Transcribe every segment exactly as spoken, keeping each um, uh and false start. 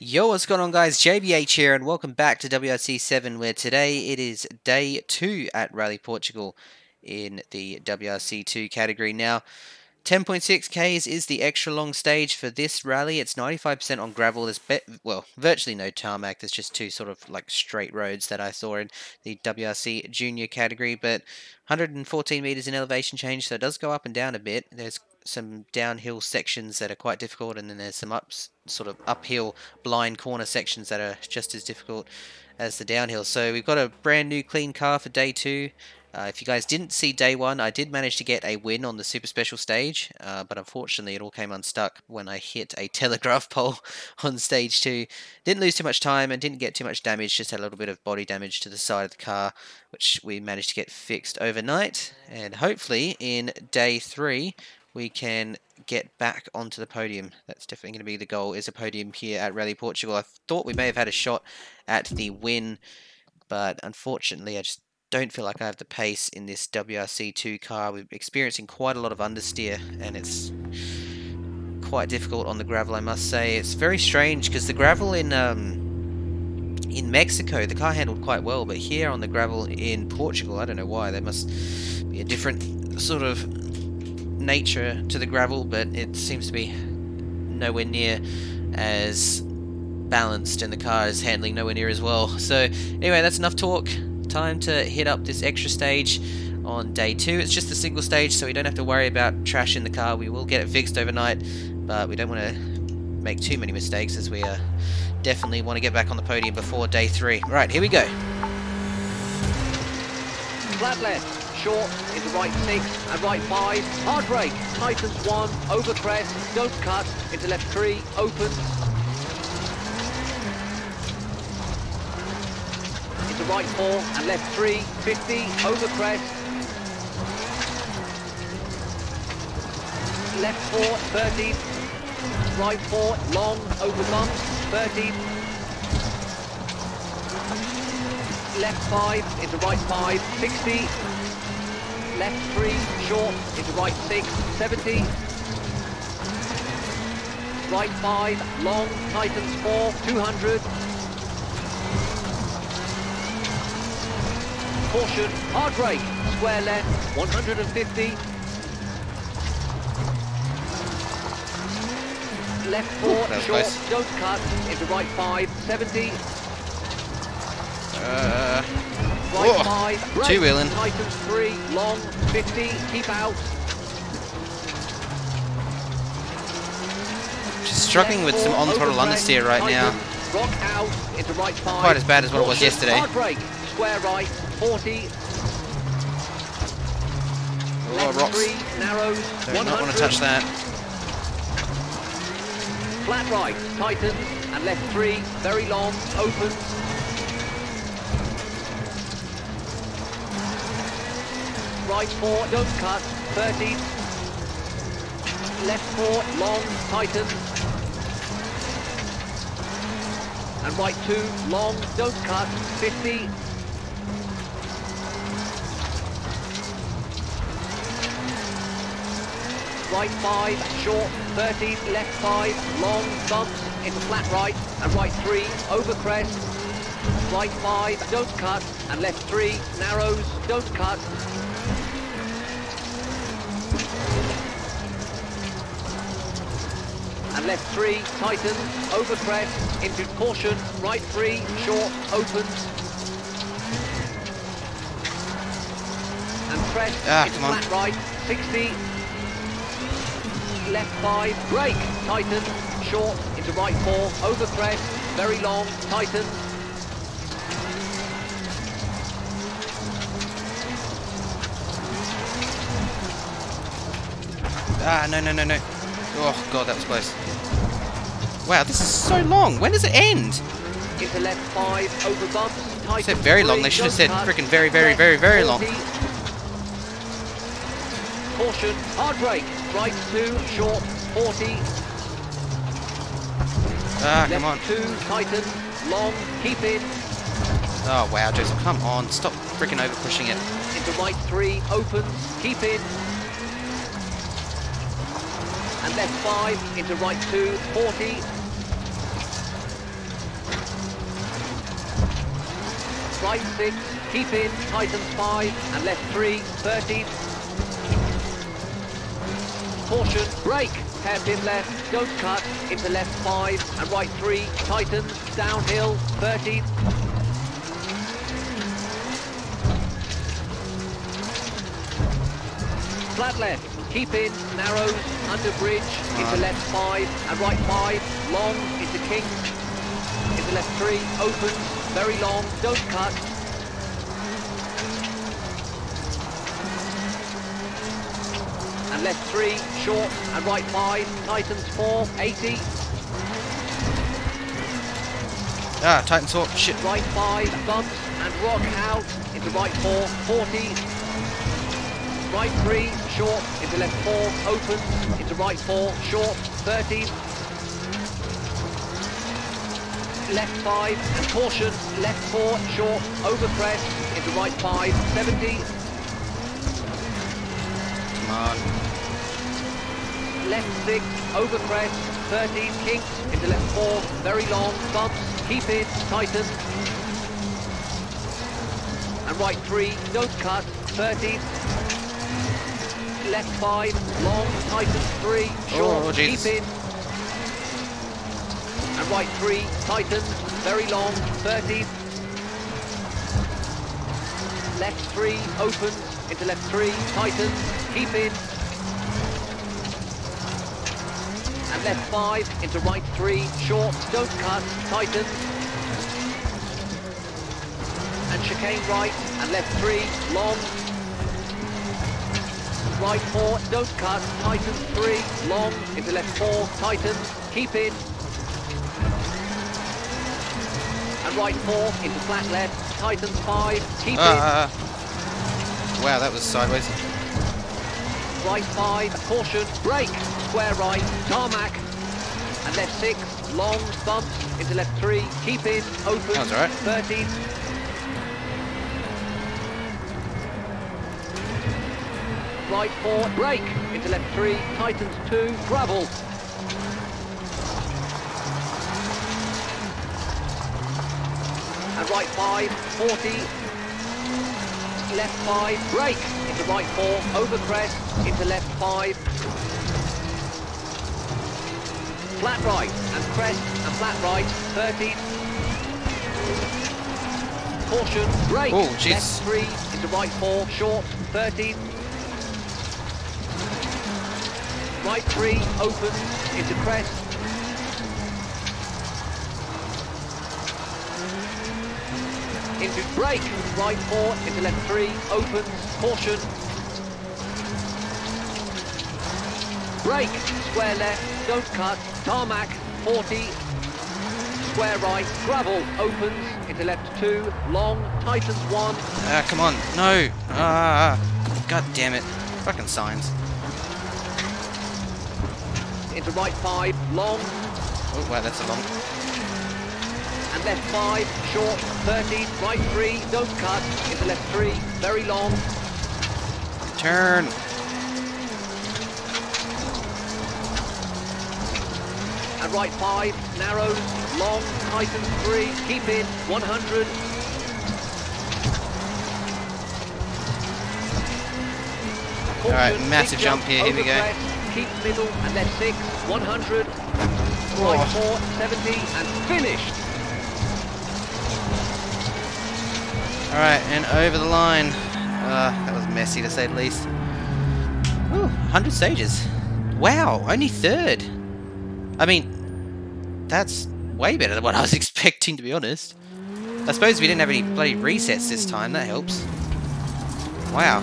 Yo, what's going on guys, J B H here and welcome back to W R C seven, where today it is day two at Rally Portugal in the W R C two category. Now ten point six Ks is the extra long stage for this rally. It's ninety-five percent on gravel. There's be well virtually no tarmac. There's just two sort of like straight roads that I saw in the W R C junior category, but one hundred fourteen meters in elevation change, so it does go up and down a bit. There's some downhill sections that are quite difficult, and then there's some ups sort of uphill blind corner sections that are just as difficult as the downhill. So we've got a brand new clean car for day two. Uh, if you guys didn't see day one, I did manage to get a win on the super special stage, uh, but unfortunately it all came unstuck when I hit a telegraph pole on stage two. Didn't lose too much time and didn't get too much damage, just had a little bit of body damage to the side of the car, which we managed to get fixed overnight. And hopefully in day three we can get back onto the podium. That's definitely going to be the goal, is a podium here at Rally Portugal. I thought we may have had a shot at the win, but unfortunately I just don't feel like I have the pace in this W R C two car. We're experiencing quite a lot of understeer, and it's quite difficult on the gravel, I must say. It's very strange because the gravel in um, in Mexico, the car handled quite well, but here on the gravel in Portugal, I don't know why, there must be a different sort of nature to the gravel, but it seems to be nowhere near as balanced, and the car is handling nowhere near as well. So anyway, that's enough talk. Time to hit up this extra stage on day two. It's just a single stage, so we don't have to worry about trash in the car. We will get it fixed overnight, but we don't want to make too many mistakes, as we uh, definitely want to get back on the podium before day three. Right, here we go. Flat left, short, into right six, and right five, hard brake, tightens one, over crest, don't cut, into left three, opens, into right four, and left three, fifty, over crest, left four, thirty, right four, long, over bump, thirty, left five, into right five, sixty, left three, short, into right six, seventy. Right five, long, tightens four, two hundred. Caution, hard brake, square left, one hundred fifty. Left four, ooh, short, nice. Don't cut, into right five, seventy. Uh... Right whoa. Five, brake, two wheeling. Tightens three, long, fifty, keep out. Just struggling left with four, some on-throttle understeer right now. Rock out, into right five. Quite as bad as what it was yesterday. Hard brake, square right, forty. Oh, left rocks. Three, narrows, do one hundred. Not want to touch that. Flat right, tightens, and left three, very long, opens. Right four, don't cut, thirty. Left four, long, tighten. And right two, long, don't cut, fifty. Right five, short, thirty. Left five, long, bumps, into flat right. And right three, over crest. Right five, don't cut. And left three, narrows, don't cut. And left three, tightens, over crest, into caution, right three, short, opens. And crest, ah, into flat right, sixty. Left five, brake, tightens, short, into right four, over crest, very long, tightens. Ah, no, no, no, no. Oh god, that was close. Wow, this is so long. When does it end? It's a left five, over bump, tight. Said very long. They should have said freaking very, very, very, very long. Caution, hard brake, right two, short, forty. Ah, come on. Two, tighten, long, keep it. Oh wow, Joseph, come on, stop freaking over pushing it. Into right three, opens, keep it. And left five, into right two, forty. right six, keep in, tightens five, and left three, thirteen. Caution, brake, hairpin left, don't cut, into left five, and right three, tightens, downhill, thirteen. Flat left, keep in, narrows, under bridge, into left five, and right five, long, into king. Into left three, opens, very long, don't cut. And left three, short, and right five, tightens four, eighty. Ah, tightens four, shit. Right five, bumps, and rock out, into right four, forty. Right three, short, into left four, opens, into right four, short, thirty. Left five, and caution, left four, short, over press, into right five, seventy. Come on. Left six, over press, thirty, kinks, into left four, very long, bumps, keep it, tighten. And right three, don't cut, thirty. Left five, long, tighten, three, short, oh, keep it. And right three, tightens, very long, thirty. Left three, opens, into left three, tightens, keep in. And left five, into right three, short, don't cut, tightens. And chicane right, and left three, long. Right four, don't cut, tightens three, long, into left four, tightens, keep in. And right four, into flat left, tightens five, keep uh, in. Uh, wow, that was sideways. Right five, caution, brake, square right, tarmac. And left six, long, bumps, into left three, keep in, open, that was all right. thirty. Right four, brake, into left three, tightens two, gravel. And right five, forty. Left five, brake, into right four, over crest, into left five. Flat right, and crest, and flat right, thirty. Caution, brake, ooh, left three, into right four, short, thirty. Right three, open, into crest. Into brake, right four, into left three, opens, caution. Brake, square left, don't cut, tarmac, forty. Square right, gravel, opens, into left two, long, tightens one. Ah, come on, no, ah, god damn it, fucking signs. Into right five, long. Oh, wow, that's a long. And left five, short, thirty, right three, don't cut, into left three, very long. Turn. And right five, narrows, long, tighten three, keep in, one hundred. All right, massive jump here, here we go. Keep middle, and left six, one hundred. Right four, seventy, and finished. Alright, and over the line. Uh, that was messy to say the least. Ooh, one hundred stages. Wow, only third. I mean, that's way better than what I was expecting, to be honest. I suppose we didn't have any bloody resets this time, that helps. Wow.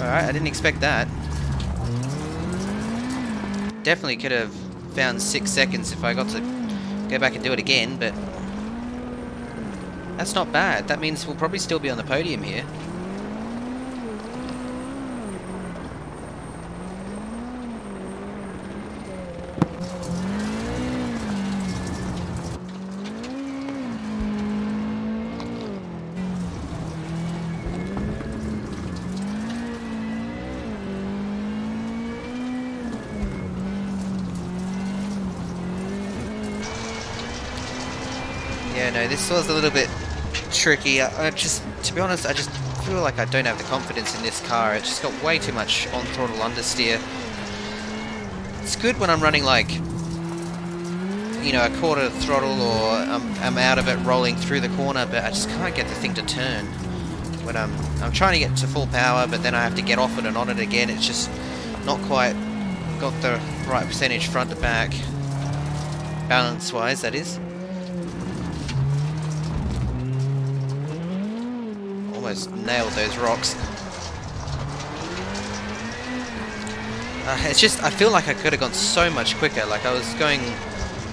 Alright, I didn't expect that. Definitely could have found six seconds if I got to go back and do it again, but that's not bad. That means we'll probably still be on the podium here. Yeah, no, this was a little bit tricky. I, I just, to be honest, I just feel like I don't have the confidence in this car. It's just got way too much on-throttle understeer. It's good when I'm running like, you know, a quarter throttle, or I'm, I'm out of it rolling through the corner, but I just can't get the thing to turn. When I'm, I'm trying to get to full power, but then I have to get off it and on it again. It's just not quite got the right percentage front to back, balance-wise, that is. Almost nailed those rocks. Uh, it's just, I feel like I could have gone so much quicker. Like I was going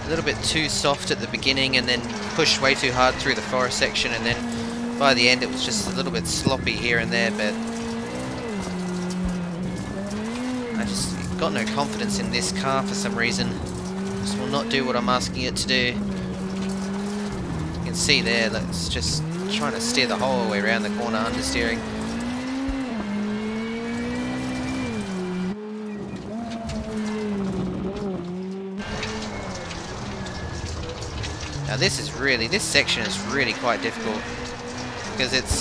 a little bit too soft at the beginning, and then pushed way too hard through the forest section, and then by the end it was just a little bit sloppy here and there. But I just got no confidence in this car for some reason. Just will not do what I'm asking it to do. You can see there that it's just trying to steer the whole way around the corner, understeering. Now this is really, this section is really quite difficult, because it's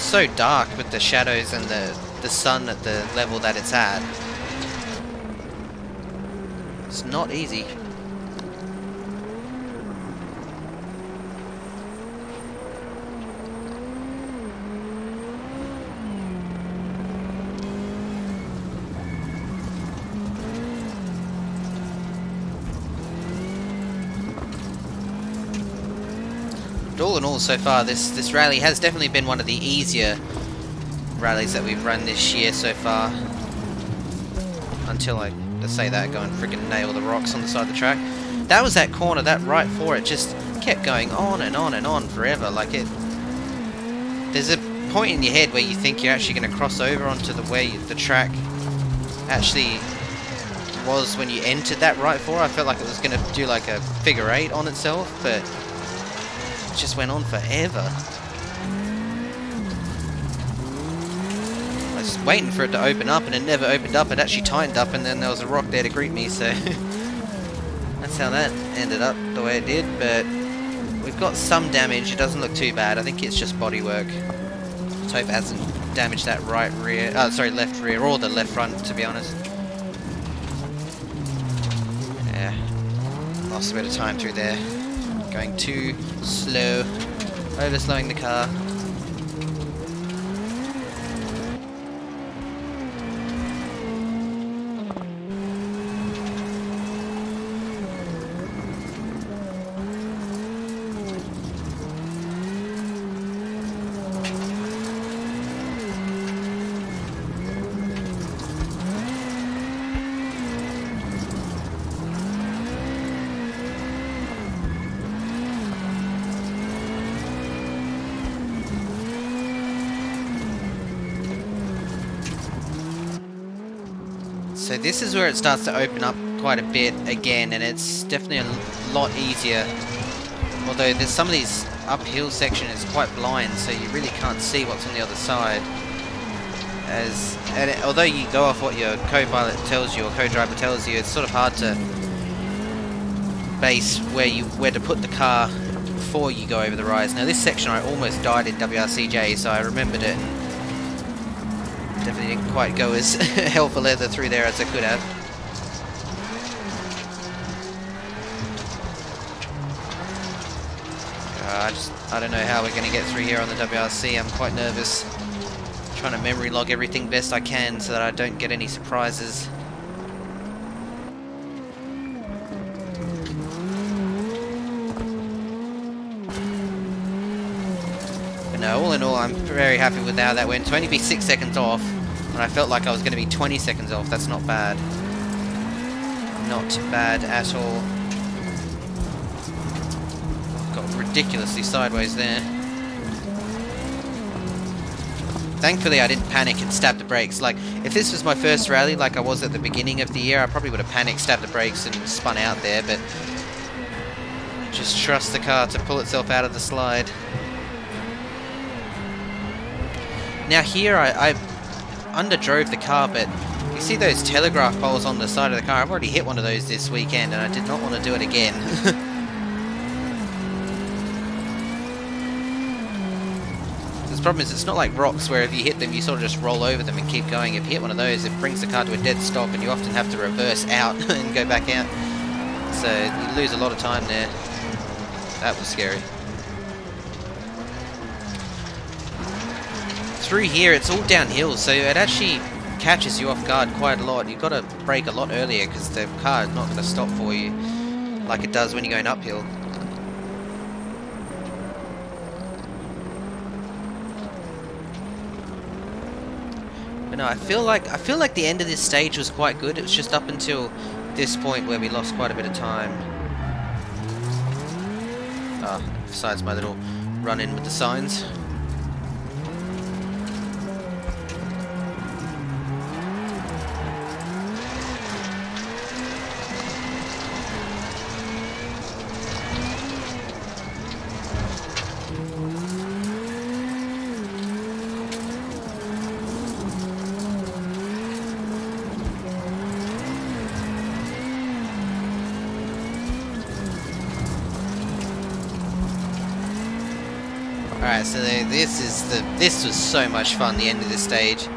so dark with the shadows and the, the sun at the level that it's at. It's not easy. All in all, so far this this rally has definitely been one of the easier rallies that we've run this year so far, until I let's say that go and freaking nail the rocks on the side of the track. That was that corner, that right four, it just kept going on and on and on forever. Like it, there's a point in your head where you think you're actually going to cross over onto the way the track actually was when you entered that right four. I felt like it was going to do like a figure eight on itself, but just went on forever. I was waiting for it to open up, and it never opened up. It actually tightened up, and then there was a rock there to greet me, so that's how that ended up the way it did. But we've got some damage. It doesn't look too bad. I think it's just bodywork. Let's hope it hasn't damaged that right rear, oh sorry, left rear, or the left front, to be honest. Yeah, lost a bit of time through there. Going too slow, over slowing the car. So this is where it starts to open up quite a bit again, and it's definitely a lot easier. Although there's some of these uphill section is quite blind, so you really can't see what's on the other side. As and it, although you go off what your co-pilot tells you or co-driver tells you, it's sort of hard to base where you where to put the car before you go over the rise. Now this section I almost died in W R C J, so I remembered it. Definitely didn't quite go as hell for leather through there as I could have. Uh, I just I don't know how we're going to get through here on the W R C. I'm quite nervous. I'm trying to memory log everything best I can so that I don't get any surprises. But no, all in all, I'm very happy with how that went. To only be six seconds off. And I felt like I was going to be twenty seconds off. That's not bad. Not bad at all. Got ridiculously sideways there. Thankfully I didn't panic and stab the brakes. Like, if this was my first rally like I was at the beginning of the year, I probably would have panicked, stabbed the brakes and spun out there, but just trust the car to pull itself out of the slide. Now here I... I underdrove the car, but you see those telegraph poles on the side of the car. I've already hit one of those this weekend, and I did not want to do it again. The problem is it's not like rocks where if you hit them you sort of just roll over them and keep going. If you hit one of those, it brings the car to a dead stop and you often have to reverse out and go back out. So you lose a lot of time there. That was scary. Through here it's all downhill, so it actually catches you off guard quite a lot. You've got to brake a lot earlier because the car is not going to stop for you like it does when you're going uphill. But no, I feel like I feel like the end of this stage was quite good. It was just up until this point where we lost quite a bit of time. Ah, oh, besides my little run-in with the signs. Alright, so this is the this was so much fun, the end of this stage.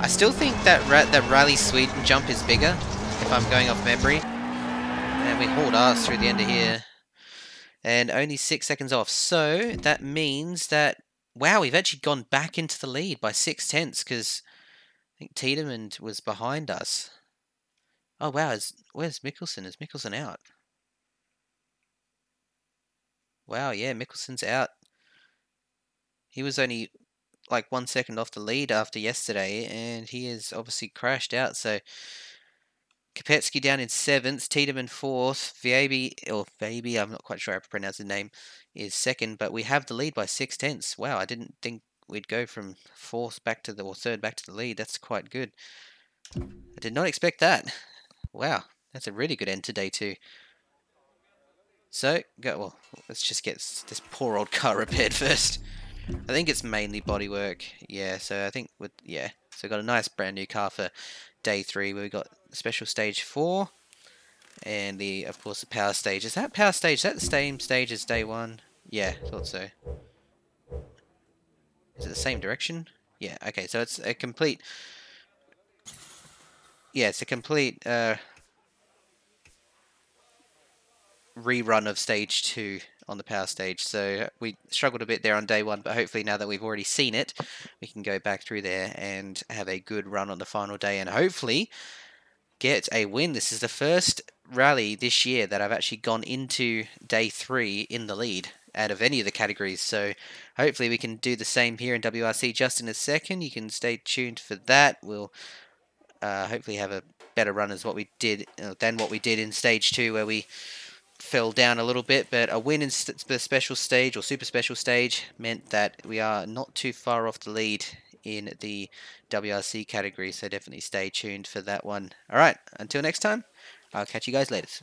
I still think that ra that Rally Sweden jump is bigger, if I'm going off memory. And we hauled ass through the end of here. And only six seconds off. So that means that, wow, we've actually gone back into the lead by six tenths, because I think Tiedemann was behind us. Oh wow, is, where's Mikkelsen? Is Mikkelsen out? Wow, yeah, Mikkelsen's out. He was only like one second off the lead after yesterday, and he has obviously crashed out. So Kopetsky down in seventh, Tiedemann fourth, Vaby, or Vaby, I'm not quite sure how to pronounce his name, is second, but we have the lead by six tenths. Wow, I didn't think we'd go from fourth back to the, or third back to the lead. That's quite good. I did not expect that. Wow, that's a really good end to day two. So, go, well, let's just get this poor old car repaired first. I think it's mainly bodywork. Yeah, so I think with, yeah. So got a nice brand new car for day three. We've got special stage four. And the, of course, the power stage. Is that power stage? Is that the same stage as day one? Yeah, I thought so. Is it the same direction? Yeah, okay, so it's a complete, yeah, it's a complete, uh, rerun of stage two on the power stage. So we struggled a bit there on day one, but hopefully now that we've already seen it, we can go back through there and have a good run on the final day and hopefully get a win. This is the first rally this year that I've actually gone into day three in the lead out of any of the categories, so hopefully we can do the same here in W R C just in a second. You can stay tuned for that. We'll uh, hopefully have a better run as what we did uh, than what we did in stage two, where we fell down a little bit, but a win in the special stage or super special stage meant that we are not too far off the lead in the W R C category, so definitely stay tuned for that one. Alright, until next time, I'll catch you guys later.